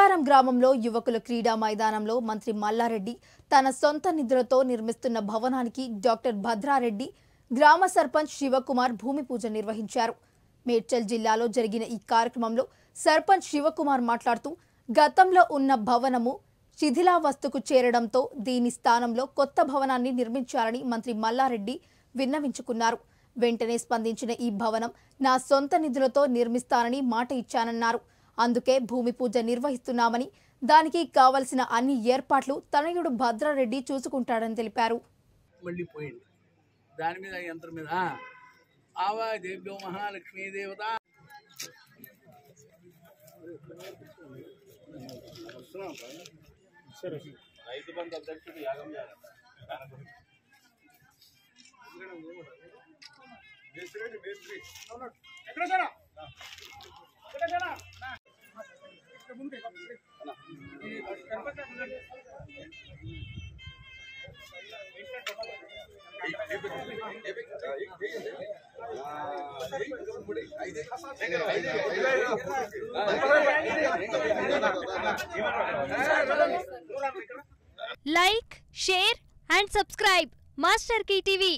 బంగారం గ్రామంలో యువకుల క్రీడా మైదానంలో మంత్రి మల్లారెడ్డి తన సొంత నిధులతో నిర్మిస్తున్న భవనానికి డాక్టర్ భద్రారెడ్డి గ్రామ సర్పంచ్ శివకుమార్ భూమి పూజ నిర్వహించారు। మేడ్చల్ జిల్లాలో జరిగిన ఈ కార్యక్రమంలో సర్పంచ్ శివకుమార్ మాట్లాడుతూ గతంలో ఉన్న భవనము శిథిలావస్థకు చేరడంతో దీని స్థానంలో కొత్త భవనాన్ని నిర్మించాలని మంత్రి మల్లారెడ్డి విన్నవించుకున్నారు। వెంటనే స్పందించిన ఈ భవనం నా సొంత నిధులతో నిర్మిస్తానని మాట ఇచ్చానన్నారు। అందుకే భూమి పూజ నిర్వహిస్తున్నామని దానికి కావాల్సిన అన్ని ఏర్పాట్లు తనయుడు భద్రారెడ్డి చూసుకుంటాడని తెలిపారు। మళ్ళీ పోయింది దాని మీద యంత్రం మీద ఆవా దేవ్యో మహాలక్ష్మీ దేవత సరే రైతు బంధు అధ్యక్షుడు యాగం చేయాలి దాని గురించి ఎక్కడ సరా ఎక్కడ సరా Like, share and subscribe Masterkey TV।